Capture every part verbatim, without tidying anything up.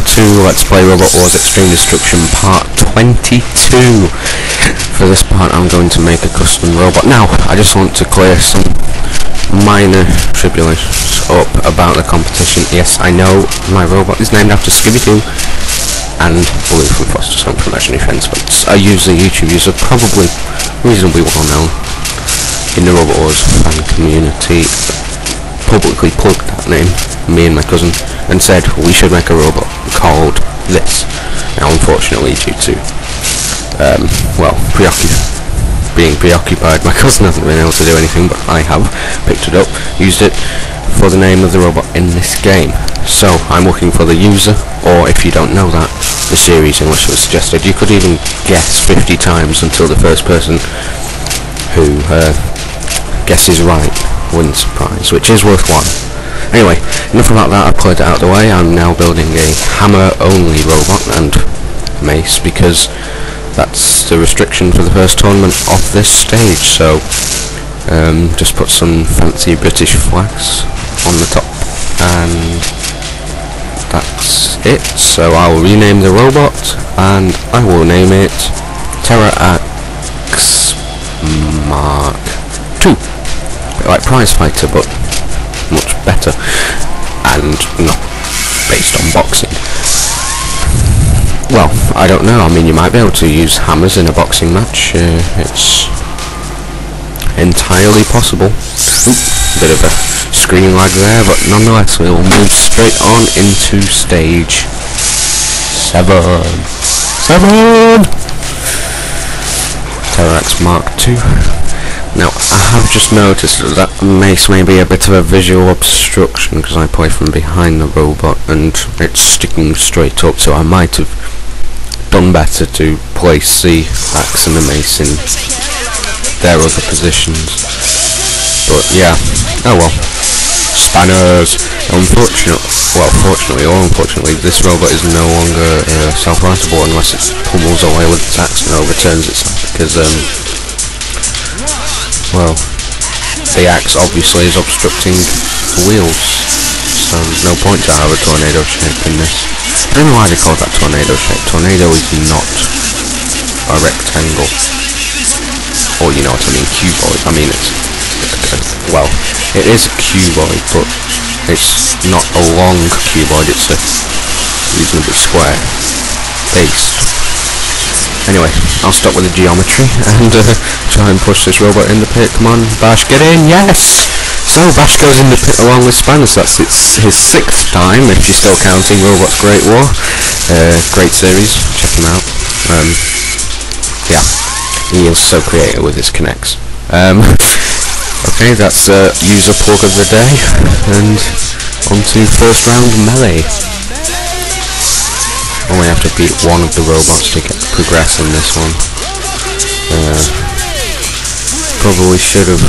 Welcome to Let's Play Robot Wars Extreme Destruction Part twenty-two. For this part I'm going to make a custom robot. Now, I just want to clear some minor tribulations up about the competition. Yes, I know my robot is named after Scooby Bloo and Blue from Foster's Home for Imaginary Friends, but I use the YouTube user, probably reasonably well known in the Robot Wars fan community, publicly plugged that name, me and my cousin, and said we should make a robot called this. Now unfortunately, due to um, well, preoccupied being preoccupied, my cousin hasn't been able to do anything, but I have picked it up, used it for the name of the robot in this game. So I'm looking for the user, or if you don't know that, the series in which it was suggested. You could even guess fifty times until the first person who uh, guesses right wins the prize, which is worth one. Anyway, enough about that, I've cleared it out of the way. I'm now building a hammer only robot and mace, because that's the restriction for the first tournament of this stage, so um, just put some fancy British flags on the top, and that's it. So I'll rename the robot, and I will name it Terror Axe Mark Two. A bit like Prizefighter, but much better, and not based on boxing. Well, I don't know, I mean, you might be able to use hammers in a boxing match, uh, it's entirely possible. Oop, bit of a screen lag there, but nonetheless we will move straight on into stage seven. Seven! Terror Axe Mark Two. Now, I have just noticed that that makes maybe a bit of a visual obstruction, because I play from behind the robot and it's sticking straight up, so I might have done better to place the axe and the mace in their other positions. But yeah, oh well. Spanners! Unfortunately, well, fortunately or unfortunately, this robot is no longer uh, self-rightable unless it pummels away with its axe and overturns itself, because um... well, the axe obviously is obstructing the wheels, so there's no point to have a tornado shape in this. I don't know why they call that tornado shape. Tornado is not a rectangle, or you know what I mean, cuboid. I mean it's, well, it is a cuboid, but it's not a long cuboid, it's a reasonably square base. Anyway, I'll stop with the geometry and uh, try and push this robot in the pit. Come on, Bash, get in, yes! So Bash goes in the pit along with Spanner, so that's its, his sixth time, if you're still counting Robot's Great War. Uh, great series, check him out. Um, yeah, he is so creative with his connects. Um, okay, that's uh, user plug of the day, and on to first round melee. Only have to beat one of the robots to get to progress in this one. Uh, probably should have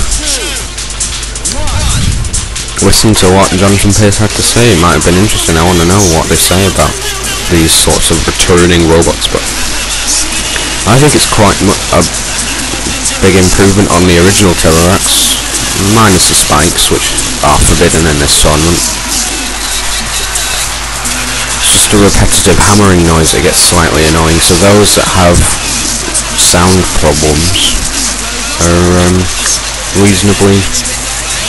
listened to what Jonathan Pace had to say. It might have been interesting. I want to know what they say about these sorts of returning robots, but I think it's quite mu a big improvement on the original Terror Axe, minus the spikes, which are forbidden in this tournament. Just a repetitive hammering noise that gets slightly annoying, so those that have sound problems are um, reasonably,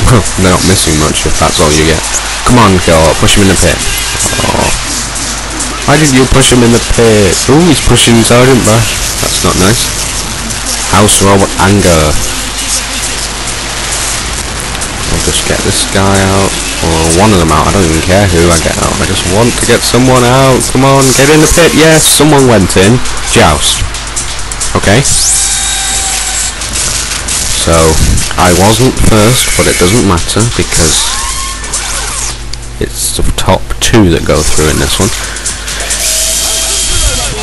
well, they're not missing much if that's all you get. Come on, girl, push him in the pit. Oh, why did you push him in the pit? Ooh, he's pushing Sergeant Bash. That's not nice. House Robot Anger. I'll just get this guy out. Or one of them out, I don't even care who I get out, I just want to get someone out. Come on, get in the pit, yes, someone went in. Joust. Okay. So, I wasn't first, but it doesn't matter, because it's the top two that go through in this one.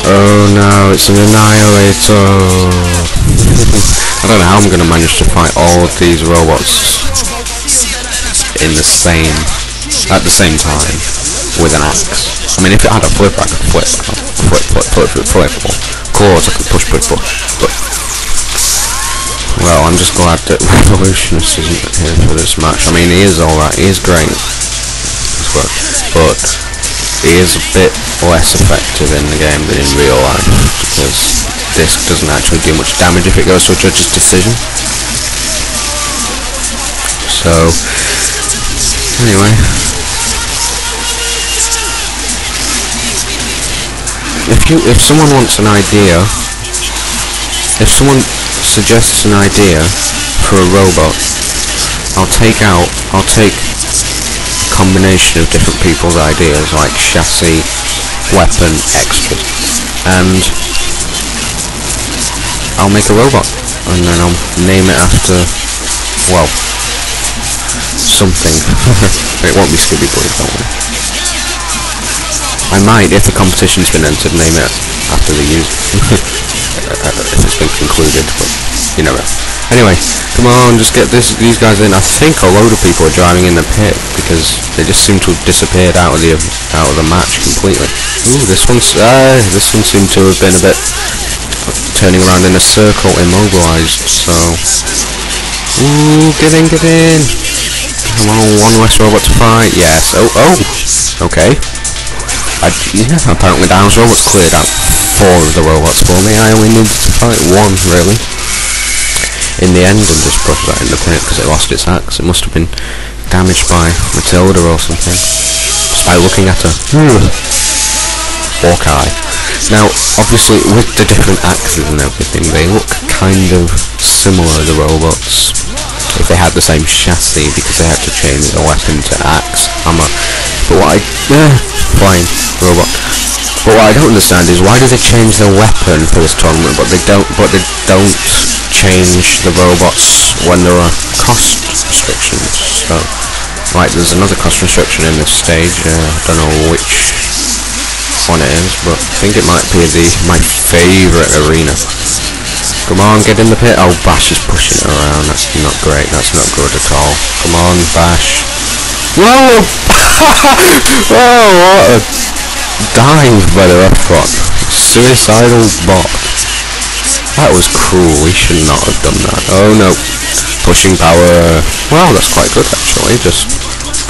Oh no, it's an annihilator. I don't know how I'm going to manage to fight all of these robots in the same, at the same time, with an axe. I mean, if it had a flip, I could flip, flip, flip, flip, flip, flip, or claws, I could push, push, push, but, well, I'm just glad that Revolutionist isn't here for this match. I mean, he is alright, he is great, but, He is a bit less effective in the game than in real life, because this doesn't actually do much damage if it goes to a judge's decision. So, anyway. If you, if someone wants an idea, if someone suggests an idea for a robot, I'll take out, I'll take combination of different people's ideas, like chassis, weapon, extras, and I'll make a robot, and then I'll name it after, well, something. It won't be Scooby Bloo, don't worry. I might, if the competition's been entered, name it after the user, if it's been concluded, but you never know. Anyway, come on, just get this, these guys in. I think a load of people are driving in the pit because they just seem to have disappeared out of the out of the match completely. Ooh, this one's uh, this one seemed to have been a bit turning around in a circle, immobilized. So, ooh, get in, get in. Come on, one less robot to fight. Yes. Oh, oh. Okay. I, yeah. Apparently, Down's robots cleared out four of the robots for me. I only needed to fight one, really. In the end, and just brushed that in the pit because it lost its axe. It must have been damaged by Matilda or something. Just by looking at her. Hawkeye. Now, obviously, with the different axes and everything, they look kind of similar, the robots. If they had the same chassis, because they had to change the weapon to axe, hammer. But what I... Uh, flying robot. But what I don't understand is why do they change their weapon for this tournament, but they don't... But they don't... change the robots when there are cost restrictions. So, right, there's another cost restriction in this stage. Uh, I don't know which one it is, but I think it might be the my favourite arena. Come on, get in the pit. Oh, Bash is pushing it around. That's not great. That's not good at all. Come on, Bash. Whoa! Oh, what a dive by the ref bot. Suicidal bot. That was cruel, we should not have done that. Oh no. Pushing power. Well, that's quite good actually. Just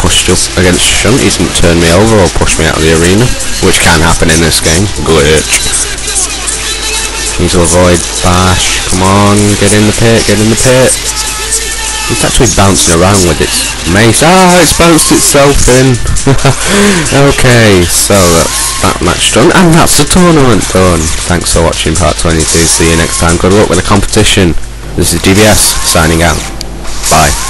pushed up against Shunt. He didn't turn me over or push me out of the arena, which can happen in this game. Glitch. Need to avoid Bash. Come on, get in the pit, get in the pit. It's actually bouncing around with its mace. Ah, it's bounced itself in. Okay, so that's that match done, and that's the tournament done. Thanks for watching part twenty-two. See you next time. Good luck with the competition. This is D B S signing out. Bye.